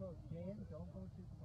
close. Dan, don't go too close.